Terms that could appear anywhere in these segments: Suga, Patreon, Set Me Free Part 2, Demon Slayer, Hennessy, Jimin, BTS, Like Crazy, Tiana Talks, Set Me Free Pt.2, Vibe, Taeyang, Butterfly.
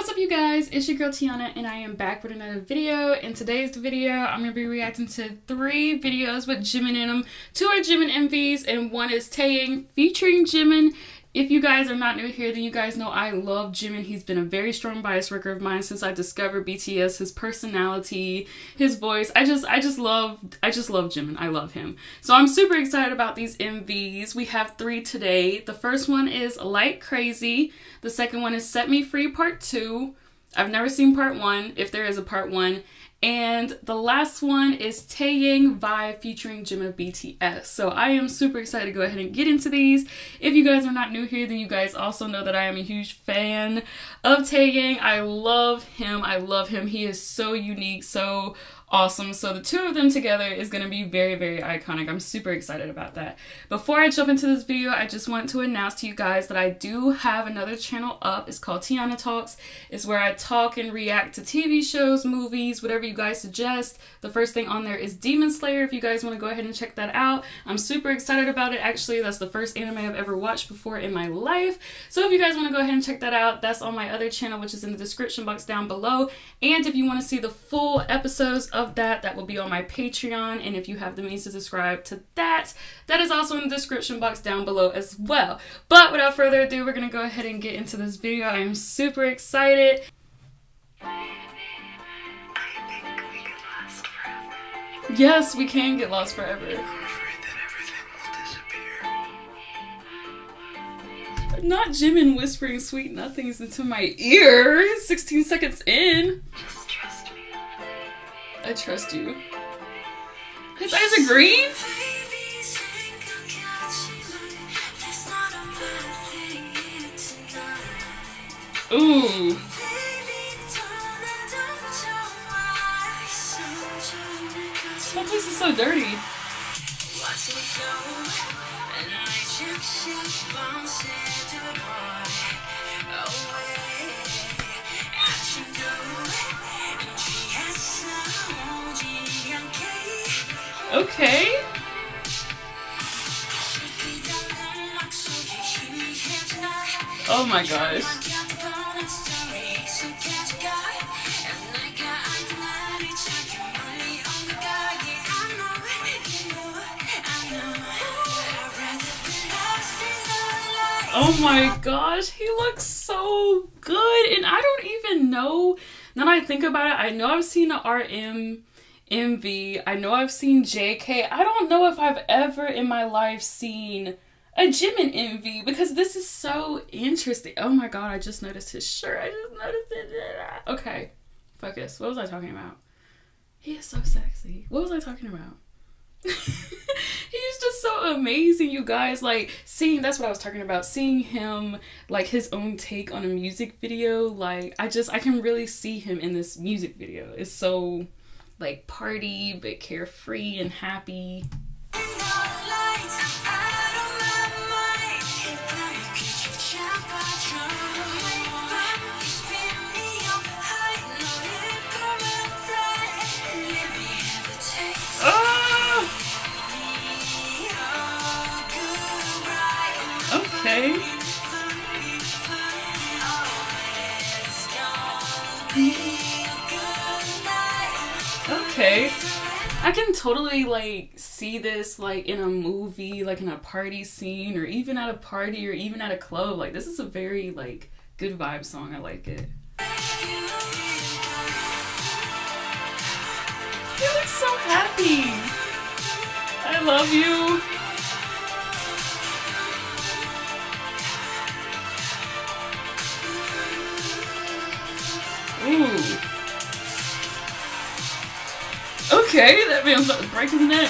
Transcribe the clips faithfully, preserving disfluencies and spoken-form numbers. What's up, you guys? It's your girl Tiana, and I am back with another video. In today's video, I'm gonna be reacting to three videos with Jimin in them. Two are Jimin M Vs, and one is Taeyang featuring Jimin. If you guys are not new here, then you guys know I love Jimin. He's been a very strong bias worker of mine since I discovered B T S, his personality, his voice. I just I just love I just love Jimin. I love him. So I'm super excited about these M Vs. We have three today. The first one is Like Crazy. The second one is Set Me Free Part two. I've never seen Part one, if there is a Part one. And the last one is Taeyang Vibe featuring Jimin of B T S. So I am super excited to go ahead and get into these. If you guys are not new here, then you guys also know that I am a huge fan of Taeyang. I love him. I love him. He is so unique, so awesome. So the two of them together is going to be very, very iconic. I'm super excited about that. Before I jump into this video, I just want to announce to you guys that I do have another channel up. It's called Tiana Talks. It's where I talk and react to T V shows, movies, whatever you you guys suggest. The first thing on there is Demon Slayer, if you guys want to go ahead and check that out. I'm super excited about it. Actually, that's the first anime I've ever watched before in my life. So if you guys want to go ahead and check that out, that's on my other channel, which is in the description box down below. And if you want to see the full episodes of that, that will be on my Patreon. And if you have the means to subscribe to that, that is also in the description box down below as well. But without further ado, we're going to go ahead and get into this video. I am super excited. Yes, we can get lost forever. I'm afraid that everything will disappear. Not Jimin whispering sweet nothings into my ear. sixteen seconds in. Just trust me. I trust you. His eyes are green? Ooh. That place is so dirty. Okay. Oh my gosh. Oh my gosh, he looks so good, and I don't even know, now that I think about it, I know I've seen a R M M V, I know I've seen J K, I don't know if I've ever in my life seen a Jimin M V, because this is so interesting. Oh my god, I just noticed his shirt, I just noticed it. Okay, focus, what was I talking about? He is so sexy. What was I talking about? He's just so amazing, you guys. Like seeing that's what I was talking about, seeing him like his own take on a music video. Like I just I can really see him in this music video. It's so like party but carefree and happy. Okay. Okay. I can totally like see this like in a movie, like in a party scene, or even at a party, or even at a club. Like this is a very like good vibe song. I like it. You look so happy. I love you. Ooh. Okay, that man's about to break his neck.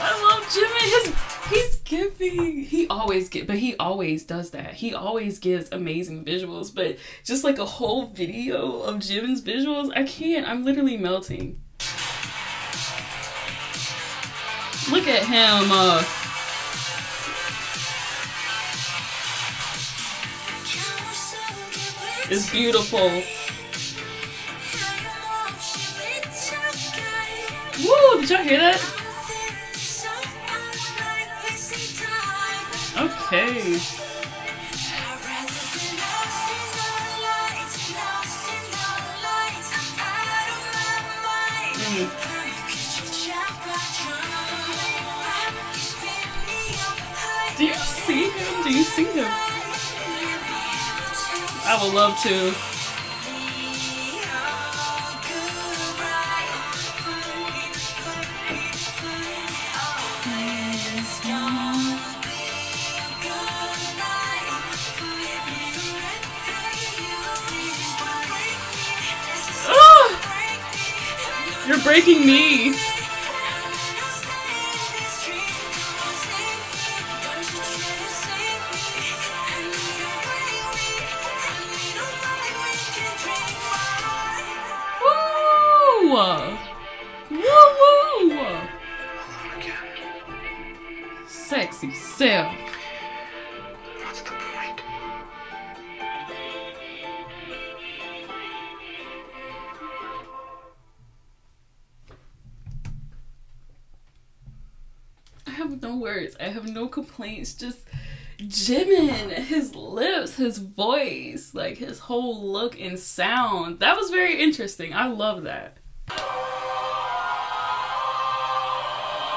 I love Jimin. His, he's giving. He always get, but he always does that. He always gives amazing visuals, but just like a whole video of Jimin's visuals, I can't. I'm literally melting. Look at him. Uh, It's beautiful. Woo! Did y'all hear that? Okay. see him. I would love to. You're breaking me. Woo! Woo woo! Sexy self. What's the point? I have no words. I have no complaints. Just Jimin, his lips, his voice, like his whole look and sound. That was very interesting. I love that.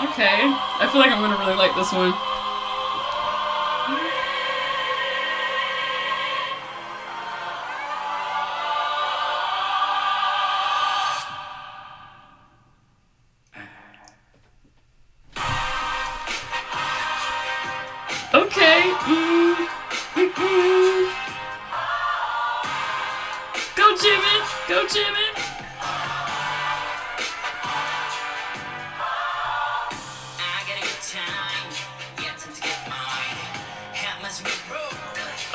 Okay, I feel like I'm gonna really like this one. Okay. Mm. Mm-mm. Go Jimin! Go Jimin!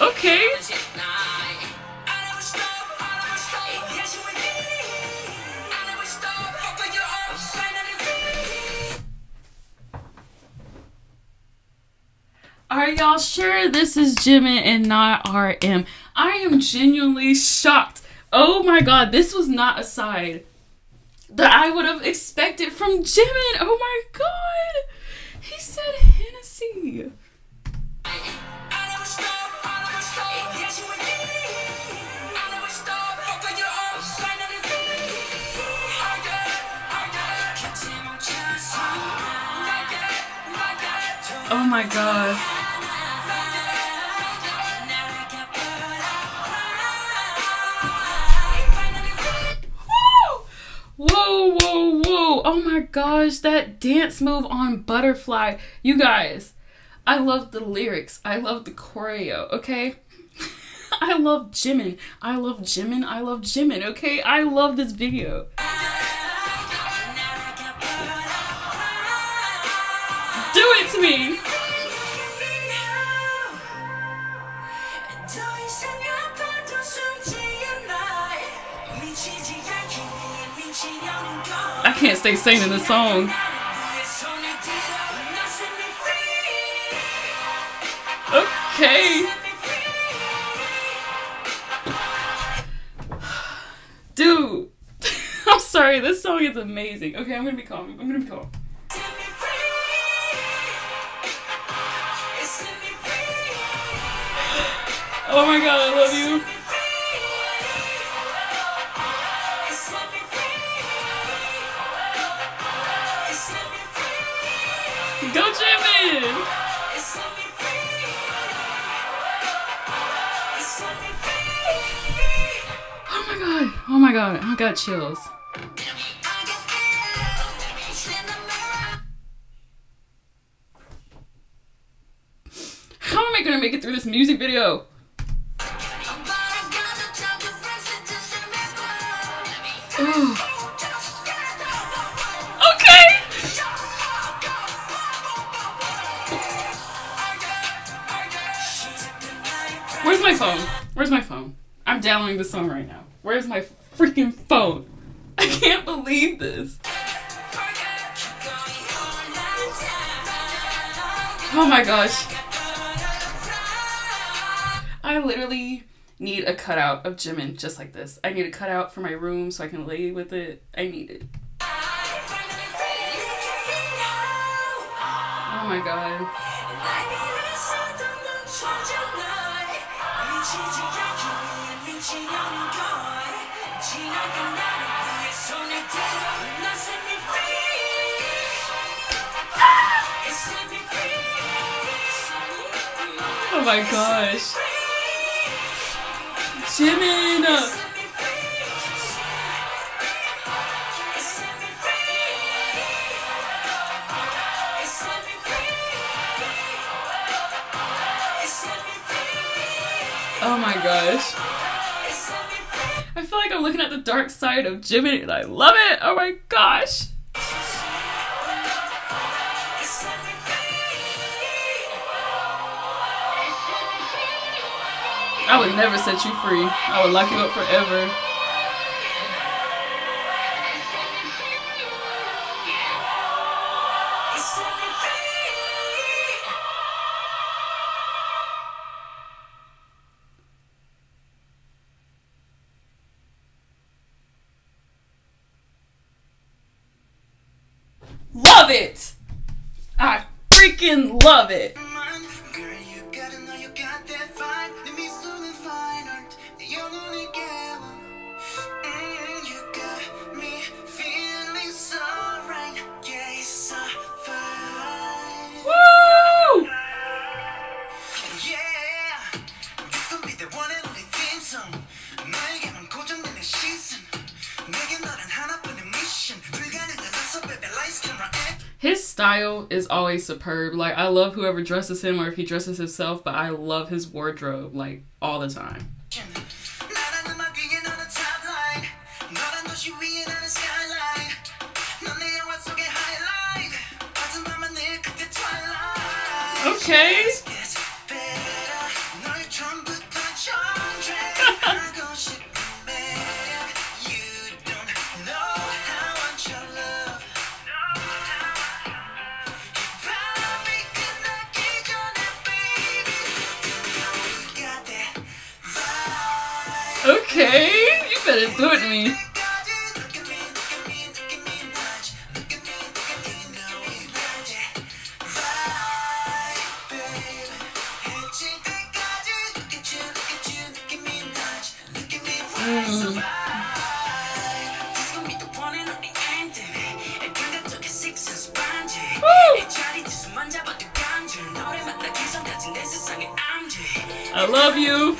Okay. Are y'all sure this is Jimin and not R M? I am genuinely shocked. Oh my god, this was not a side that I would have expected from Jimin. Oh my god. He said Hennessy. Oh my god. Whoa, whoa, whoa. Oh my gosh, that dance move on Butterfly. You guys, I love the lyrics. I love the choreo, okay? I love Jimin. I love Jimin. I love Jimin, okay? I love this video. Do it to me! I can't stay singing this song. Okay. Dude. I'm sorry, this song is amazing. Okay, I'm gonna be calm. I'm gonna be calm. Oh my god, I love you. Go Jimin! Oh my god, oh my god, I got chills. How am I gonna make it through this music video? Ooh. Okay. Where's my phone? Where's my phone? I'm downloading this song right now. Where's my freaking phone? I can't believe this. Oh my gosh. I literally need a cutout of Jimin just like this. I need a cutout for my room so I can lay with it. I need it. Oh my god. Oh Oh my gosh. Jimin! Oh my gosh. I feel like I'm looking at the dark side of Jimin and I love it! Oh my gosh! I would never set you free. I would lock you up forever. Love it! I freaking love it! His style is always superb. Like, I love whoever dresses him or if he dresses himself, but I love his wardrobe, like, all the time. Okay. Okay, you better do it to me. Mm. I love you.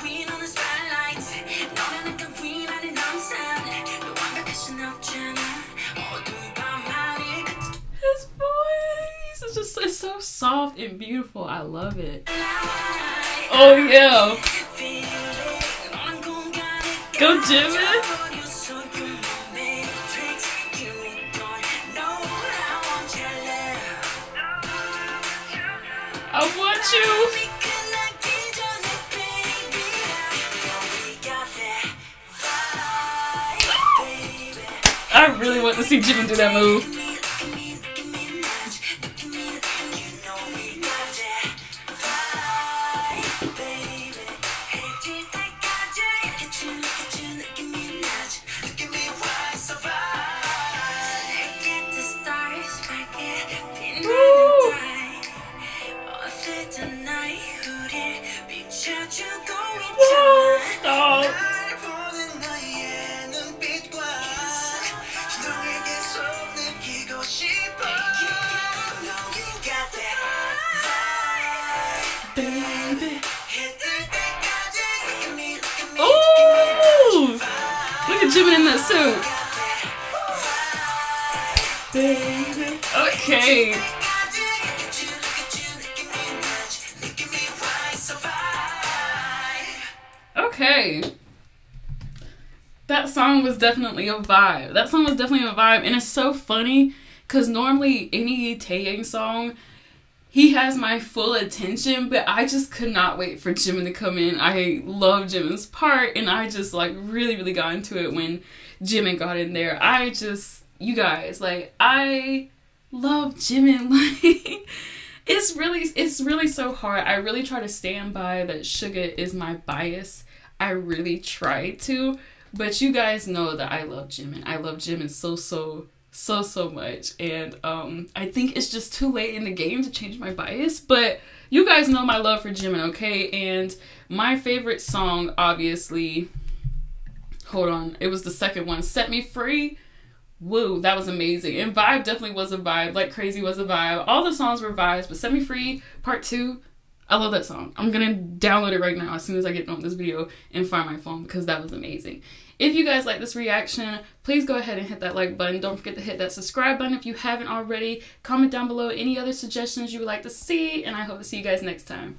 Soft and beautiful. I love it. Oh yeah. Go Jimin. I want you. I really want to see Jimin do that move. Jimin in that suit. Okay. Okay. That song was definitely a vibe. That song was definitely a vibe, and it's so funny because normally any Taeyang song, he has my full attention, but I just could not wait for Jimin to come in. I love Jimin's part, and I just, like, really, really got into it when Jimin got in there. I just, you guys, like, I love Jimin. Like, it's really, it's really so hard. I really try to stand by that Suga is my bias. I really try to, but you guys know that I love Jimin. I love Jimin so, so so so much, and um I think it's just too late in the game to change my bias, but you guys know my love for Jimin, okay? And my favorite song, obviously, hold on, it was the second one, Set Me Free. Woo, that was amazing. And Vibe definitely was a vibe. Like Crazy was a vibe. All the songs were vibes, but Set Me Free Part two, I love that song. I'm gonna download it right now as soon as I get done with this video and find my phone, because that was amazing. If you guys like this reaction, please go ahead and hit that like button. Don't forget to hit that subscribe button if you haven't already. Comment down below any other suggestions you would like to see, and I hope to see you guys next time.